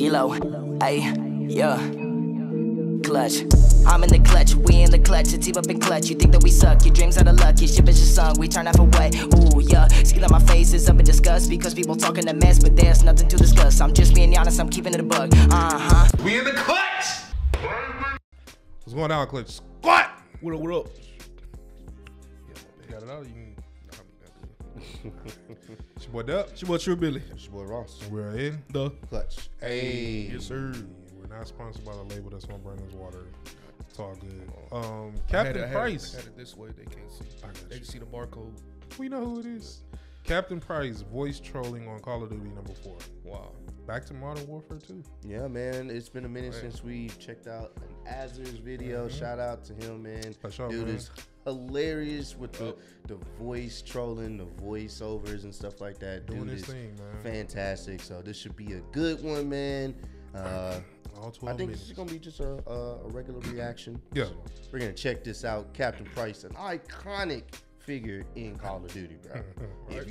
D-Lo, ayy, yeah, clutch. I'm in the clutch, we in the clutch, it's team up in clutch. You think that we suck, your dreams are the luck, your ship is just sunk, we turn half away. Ooh, yeah, skin on my face is up in disgust because people talking a mess, but there's nothing to discuss. I'm just being honest, I'm keeping it a bug. We in the clutch! What's going on, Clutch? Squat! What up, what up? You got it out, you can... It's your boy Dub. It's your boy True Billy. It's your boy Ross. We're in the clutch. Hey, yes sir. We're not sponsored by the label that's on Brandon's water. It's all good. Captain Price. I had it this way. They can't see. They can see the barcode. We know who it is. Captain Price voice trolling on Call of Duty #4. Wow. Back to Modern Warfare 2. Yeah, man. It's been a minute since we checked out an Azerrz video. Shout out to him, man. Dude is hilarious with the voice trolling, the voiceovers and stuff like that. Doing his thing, man. Fantastic. So this should be a good one, man. All 12 I think minutes. This is gonna be just a regular reaction. Yeah. So we're gonna check this out. Captain Price, an iconic figure in Call of Duty, bro. Right.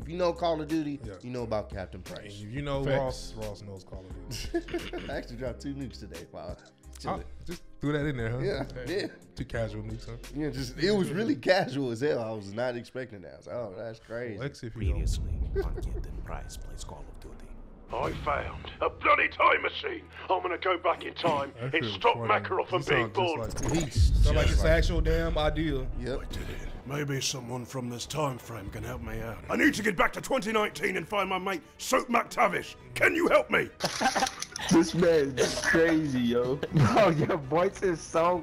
If you know Call of Duty, you know about Captain Price. And if you know Ross knows Call of Duty. I actually dropped 2 nukes today, wow. Just threw that in there, huh? Yeah. Too casual nukes, huh? Yeah, it was really casual as hell. I was not expecting that. I was like, oh, that's crazy. Previously on Captain Price plays Call of Duty. I found a bloody time machine. I'm gonna go back in time and stop Makarov from being born. Like it's an actual damn idea. Yep. I did it. Maybe someone from this time frame can help me out. I need to get back to 2019 and find my mate Soap MacTavish. Can you help me? This man is crazy, yo. Bro, your voice is so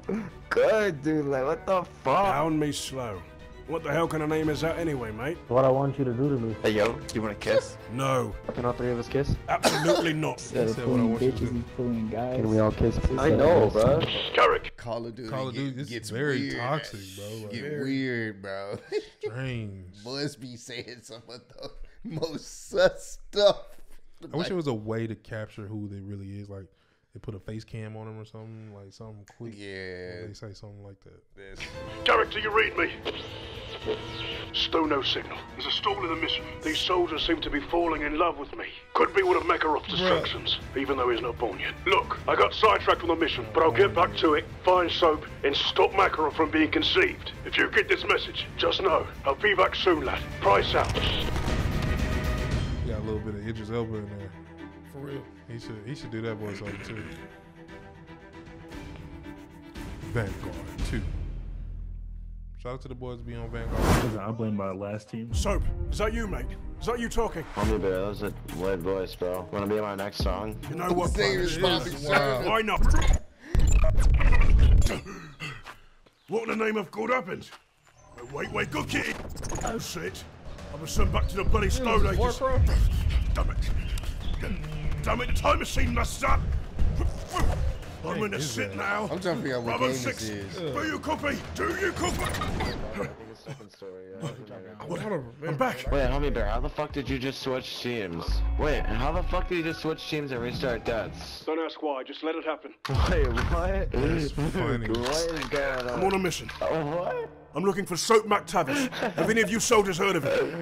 good, dude. Like, what the fuck? Down me slow. What the hell kind of name is that anyway, mate? What I want you to do to me. Hey, yo, you want to kiss? No. Can all 3 of us kiss? Absolutely not. That's what I want you to do. Can we all kiss? I know, bro. Garrick. Call of Duty gets very weird. Toxic, bro. Like, get weird, bro. Strange. Boys be saying some of the most sus stuff. I wish there was a way to capture who they really is. Like, they put a face cam on him or something, like something quick. Yeah. They say something like that. Yes. Garrick, do you read me? Still no signal. There's a stall in the mission. These soldiers seem to be falling in love with me. Could be one of Makarov's distractions, even though he's not born yet. Look, I got sidetracked from the mission, but I'll get back to it, find Soap, and stop Makarov from being conceived. If you get this message, just know, I'll be back soon, lad. Price out. Got a little bit of Idris Elba in there. For real. He should do that voiceover too. Vanguard 2. Shout out to the boys being on Vanguard. I blame my last team. Soap, is that you, mate? Is that you talking? Homie, bro, that was a weird voice, bro. Wanna be in my next song? You know what? Why not? What in the name of God happened? Oh, wait, go kitty. Oh shit! I was sent back to the bloody Stone Ages. Damn it! Damn it, the time machine messed up! I'm in the shit now! I'm trying to figure out what game this is. Do you copy? Do you copy? I'm back! Wait, homie bear, how the fuck did you just switch teams? Wait, how the fuck did you just switch teams and restart deaths? Don't ask why, just let it happen. Wait, what? This is funny. What is going on? I'm on a mission. What? I'm looking for Soap MacTavish. Have any of you soldiers heard of it?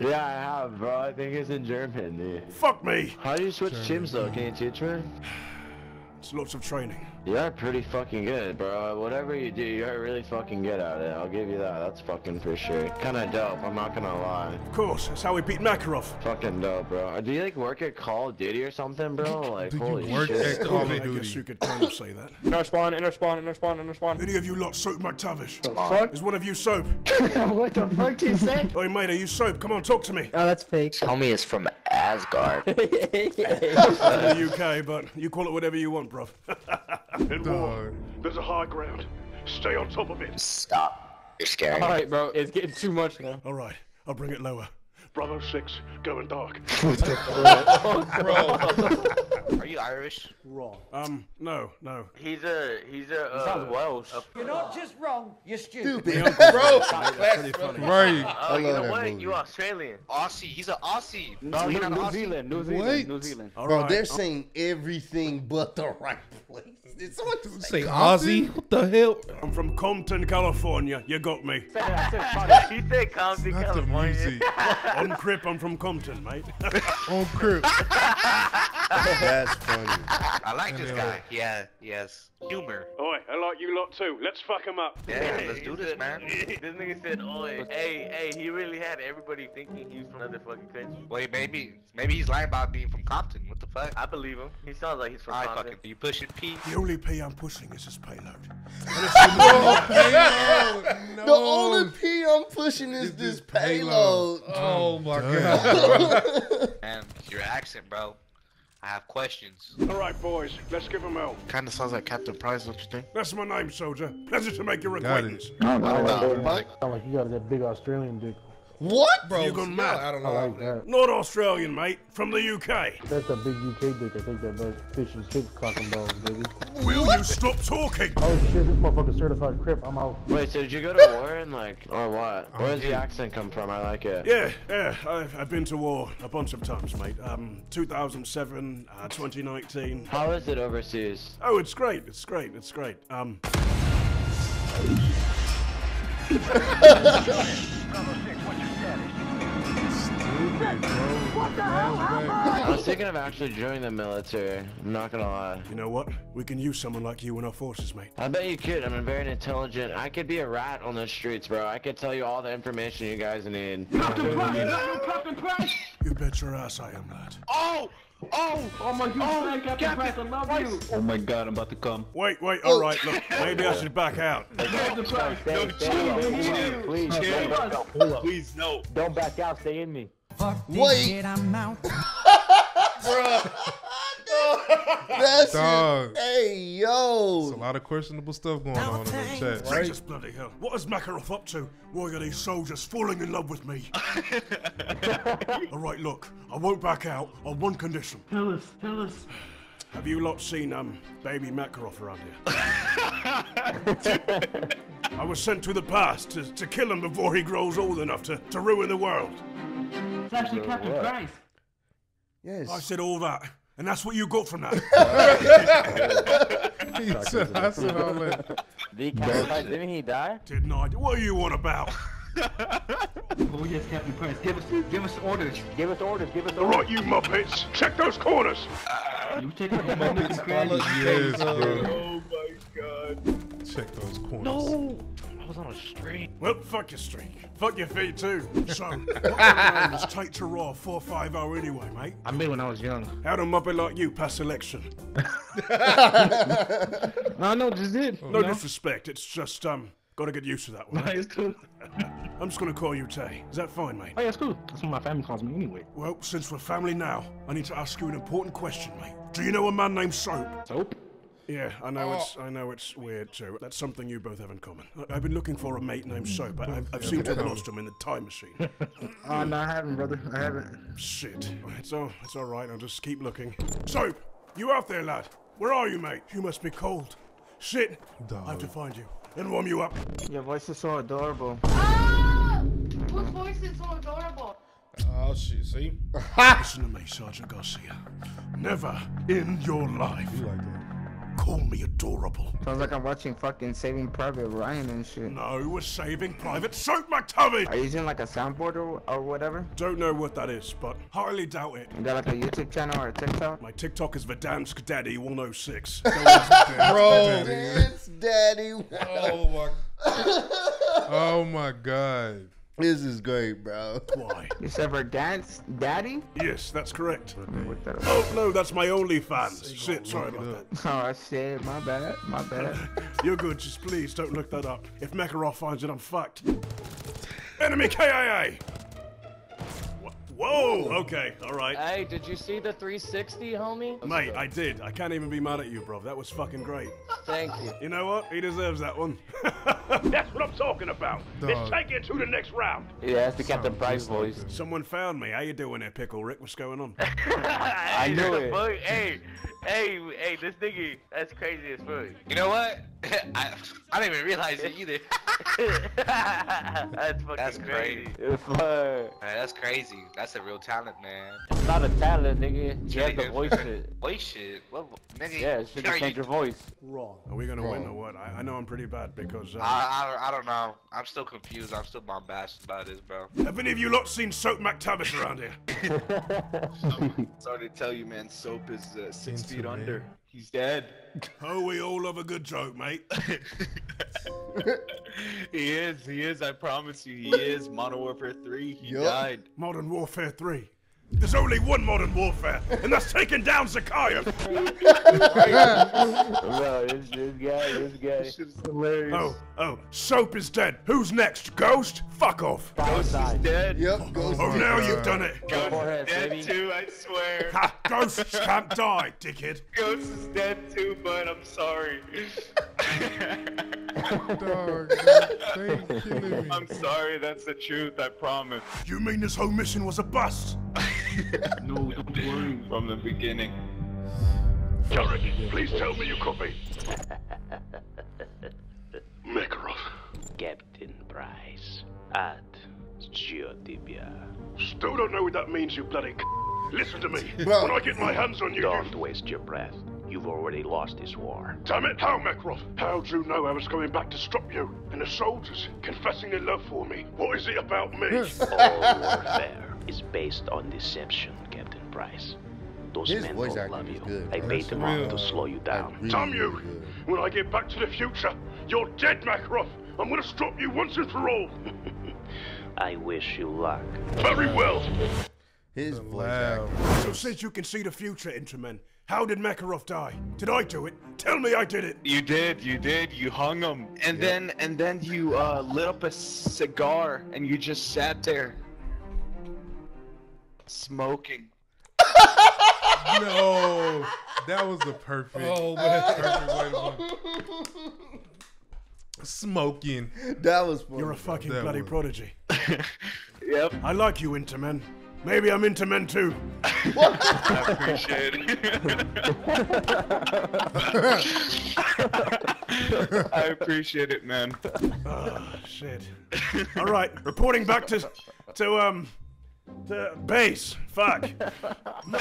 Yeah, I have, bro. I think it's in German, dude. Fuck me! How do you switch teams, though? Can you teach me? It's lots of training. You're pretty fucking good, bro. Whatever you do, you're really fucking good at it. I'll give you that. That's fucking for sure. Kinda dope, I'm not gonna lie. Of course, that's how we beat Makarov. Fucking dope, bro. Do you like work at Call of Duty or something, bro? Like, holy shit. I guess you could kind of say that. Inner spawn. Any of you lot Soap MacTavish? The fuck? Is one of you Soap? What the fuck do you say? Oi, mate, are you Soap? Come on, talk to me. Oh, that's fake. Tell me it's from Asgard. The UK, but you call it whatever you want, bro. In war, there's a high ground. Stay on top of it. Stop. You're scaring me. All right, bro. It's getting too much now. All right. I'll bring it lower. Bravo 6, going dark. Bro. Are you Irish? Wrong. No. He's a. He sounds Welsh. You're not just wrong. You're stupid. Bro. That's funny. Right. Oh, you know what? Movie. You're Australian. Aussie. He's an Aussie. No, he's not New Zealand. New Zealand. All right. Bro, they're saying everything but the right place. Did someone just say Aussie? What the hell? I'm from Compton, California. You got me. He said Compton, California. On Crip, I'm from Compton, mate. On Crip. That's funny. I like this guy. Yeah, yes. Humor. Oi, I like you lot too. Let's fuck him up. Yeah, let's do this, man. This nigga said, oi, hey, he really had everybody thinking he's from another fucking country. Wait, maybe he's lying about being from Compton. What the fuck? I believe him. He sounds like he's from Compton. Fucking, you pushing P? The only P I'm pushing is his payload. No. The only P I'm pushing is this payload. Oh my God. Man, your accent, bro. I have questions. All right, boys, let's give them out. Kind of sounds like Captain Price, don't you think? That's my name, soldier. Pleasure to make your acquaintance. I sound like you got that big Australian dick. What, bro? You gone mad? I don't know. I like that. Not Australian, mate. From the UK. That's a big UK dick. I think that does fish and chips, cock and balls, baby. Will you stop talking? Oh shit, this motherfucker certified crip. I'm out. Wait, so did you go to war and like, or what? Where's the accent come from? I like it. Yeah. I've been to war a bunch of times, mate. 2007, 2019. How is it overseas? Oh, it's great. It's great. What the hell? I was thinking of actually joining the military. I'm not gonna lie. You know what? We can use someone like you in our forces, mate. I bet you could. I'm very intelligent. I could be a rat on the streets, bro. I could tell you all the information you guys need. Captain Price! Captain Price! You bet your ass I am, lad. Oh my God, Captain Price, I love you. Oh my God, I'm about to come. Wait, all right, look, maybe I should back out. Captain Price, no, chill, please, no. Don't back out, stay in me. Wait, I'm out. Bruh. That's it. Hey, yo. There's a lot of questionable stuff going on in the chat. Right? Jesus bloody hell. What is Makarov up to? Why are these soldiers falling in love with me? All right, look. I won't back out on one condition. Tell us. Have you lot seen baby Makarov around here? I was sent to the past to kill him before he grows old enough to ruin the world. It's actually Captain Price. Yes. I said all that. And that's what you got from that. Didn't he die? Didn't I? What are you on about? Oh yes, Captain Price. Give us orders. All right, you muppets. Check those corners. You take out the muppets. Yes, bro. Oh my God. Check those corners. No. I was on a streak. Well, fuck your streak. Fuck your feet too. So, what I was take to raw 4 or 5 hour anyway, mate. I made when I was young. How'd a muppet like you pass election? No, just did. No disrespect. It's just gotta get used to that one. No, it's cool. I'm just gonna call you Tay. Is that fine, mate? Oh yeah, it's cool. That's what my family calls me anyway. Well, since we're family now, I need to ask you an important question, mate. Do you know a man named Soap? Soap? Yeah, I know it's weird too. That's something you both have in common. I've been looking for a mate named Soap, but I've seemed to have lost him in the time machine. Oh no, I haven't, brother. I haven't. Shit. It's all right. I'll just keep looking. Soap, you out there, lad? Where are you, mate? You must be cold. Shit. Duh. I have to find you and warm you up. Your voice is so adorable. Ah! What voice is so adorable? Oh shit! See? Listen to me, Sergeant Garcia. Never in your life. You like that? Call me adorable. Sounds like I'm watching fucking Saving Private Ryan and shit. No, we're Saving Private Soap MacTavish! Are you using like a soundboard or whatever? Don't know what that is, but highly doubt it. You got like a YouTube channel or a TikTok? My TikTok is VidanskDaddy106. Bro, VidanskDaddy. Oh my God. This is great, bro. Why? You said VidanskDaddy? Yes, that's correct. Oh, no, that's my OnlyFans. Shit, sorry about that. Oh, shit, my bad. You're good, just please don't look that up. If Makarov finds it, I'm fucked. Enemy KIA! Whoa, okay, all right. Hey, did you see the 360, homie? Mate, I did. I can't even be mad at you, bro. That was fucking great. Thank you. You know what? He deserves that one. That's what I'm talking about. Dog. Let's take it to the next round. Yeah, that's the Captain Price voice. Someone found me. How you doing there, Pickle Rick? What's going on? I knew it. Hey, this nigga, that's crazy as fuck. You know what? I didn't even realize it either. That's fucking crazy. That's crazy. That's a real talent, man. not a talent, nigga. You have to voice it. Voice it? Well, nigga, yeah, should you change your voice? Wrong. Are we gonna win or what? I know I'm pretty bad because I don't know. I'm still confused. I'm still bombasted by this, bro. Have any of you lot seen Soap MacTavish around here? Sorry to tell you, man. Soap is 6 feet under. He's dead. Oh, we all love a good joke, mate. He is, I promise you, he is. Modern Warfare 3, he died. Modern Warfare 3. There's only one Modern Warfare, and that's taking down Zakaiyev. No, this guy. This shit's hilarious. Oh, Soap is dead. Who's next? Ghost? Fuck off. Ghost is dead. Yep, Ghost. Oh, now you've done it. Ghost is dead too, I swear. Ha, Ghost can't die, dickhead. Ghost is dead too, but I'm sorry. Dog, thank you. I'm sorry, that's the truth, I promise. You mean this whole mission was a bust? No, don't worry. From the beginning. Garrick, please tell me you copy. Makarov. Captain Price. At Geotibia. Still don't know what that means, you bloody c. Listen to me. Well, when I get my hands on you. Don't waste your breath. You've already lost this war. Damn it, how, Makarov? How do you know I was coming back to stop you? And the soldiers confessing their love for me. What is it about me? All warfare is based on deception, Captain Price. Those men don't love you. I made them up to slow you down. Really damn you! Good. When I get back to the future, you're dead, Makarov. I'm gonna stop you once and for all. I wish you luck. Very well. His black. So since you can see the future, Intermen, how did Makarov die? Did I do it? Tell me I did it! You did, you hung him. And then you lit up a cigar and you just sat there smoking. No, that was the perfect, perfect way to look. Smoking. That was funny. You're a fucking bloody prodigy. Yep. I like you, Intermen. Maybe I'm into men too. What? I appreciate it. I appreciate it, man. Oh, shit. All right, reporting back to base. Fuck. No.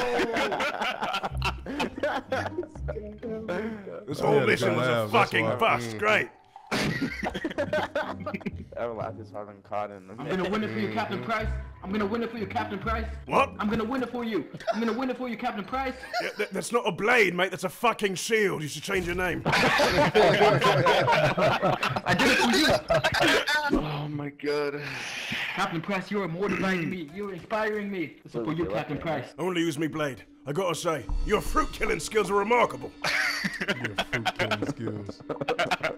This whole mission was a fucking bust. Great. I'm gonna win it for you, Captain Price. I'm gonna win it for you, Captain Price. What? I'm gonna win it for you. I'm gonna win it for you, Captain Price. Yeah, that's not a blade, mate. That's a fucking shield. You should change your name. I did it for you. Oh my God. Captain Price, you're immortalizing me. You're inspiring me. This is for you, Captain Price. Only use me blade. I gotta say, your fruit killing skills are remarkable. Your fruit killing skills.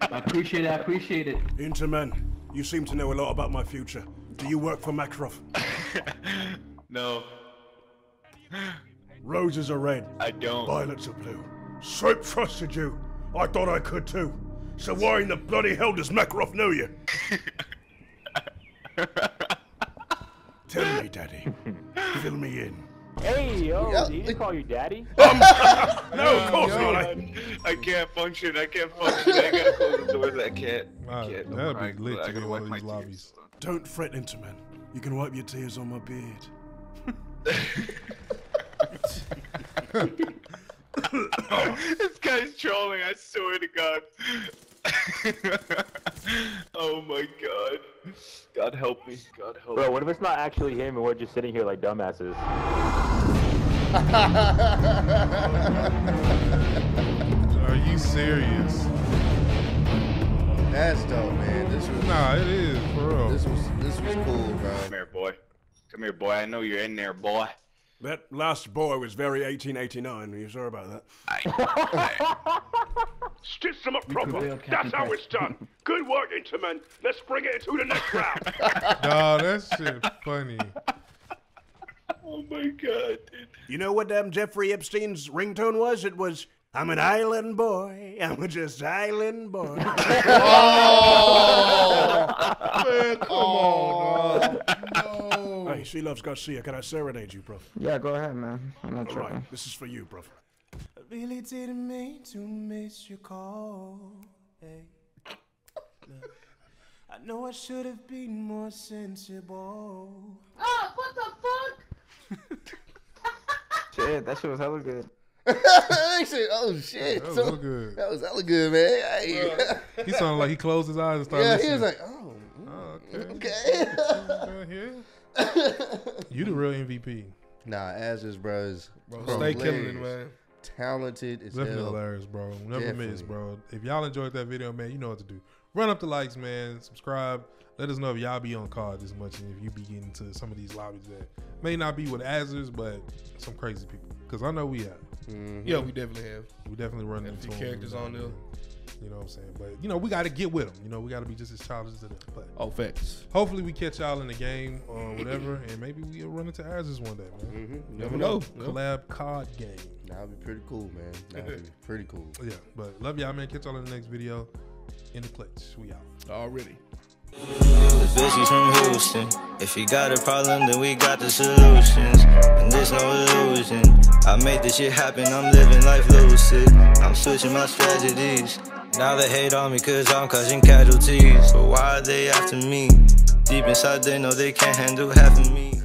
I appreciate it. Interman, you seem to know a lot about my future. Do you work for Makarov? No. Roses are red. I don't. Violets are blue. Soap trusted you. I thought I could too. So why in the bloody hell does Makarov know you? Tell me, Daddy. Fill me in. Hey, yo, did he just call you daddy? No, of course not. I can't function. I gotta close the doors. I can't. That would be lit to go to these lobbies. Don't fret, Interman. You can wipe your tears on my beard. This guy's trolling, I swear to God. Oh my God. God help me. God help me. Bro, what if it's not actually him and we're just sitting here like dumbasses? Are you serious? That's dope, man. This was it is, for real. This was cool, bro. Come here, boy. Come here, boy. I know you're in there, boy. That last boy was very 1889. Are you sure about that? I stitch them up proper. That's how it's done. Good work, Interman. Let's bring it into the next round. No, that shit funny. Oh my God, dude. You know what Jeffrey Epstein's ringtone was? It was, I'm an island boy. I'm just island boy. Oh! Man, come on, no. Hey, she loves Garcia. Can I serenade you, bro? Yeah, go ahead, man. I'm not sure. Right, this is for you, bro. I really didn't mean to miss your call. Hey. Look, I know I should have been more sensible. Oh, what the fuck? shit, that shit was hella good. That shit, oh shit, that was hella good. That was hella good, man. Hey. He sounded like he closed his eyes and started listening. He was like, okay. You the real MVP. Nah, Azerrz, bro, stay killing it, man. Talented as hell. Definitely hilarious, bro. Never miss, bro. If y'all enjoyed that video, man, you know what to do. Run up the likes, man. Subscribe. Let us know if y'all be on card as much and if you be getting to some of these lobbies that may not be with Azerrz, but some crazy people. Because I know we have. Mm-hmm. Yeah, we definitely have. We definitely run into characters on there. You know what I'm saying? But, you know, we got to get with them. You know, we got to be just as childish as them. But facts. Hopefully we catch y'all in the game or whatever, and maybe we'll run into Azerrz one day, man. Mm-hmm. Never know. Collab card game. That would be pretty cool, man. That would be pretty cool. Yeah, but love y'all, man. Catch y'all in the next video. In the clutch. We out. Already. Bitches from Houston. If you got a problem, then we got the solutions. And there's no illusion. I made this shit happen, I'm living life lucid. I'm switching my strategies. Now they hate on me cause I'm causing casualties. But why are they after me? Deep inside they know they can't handle half of me.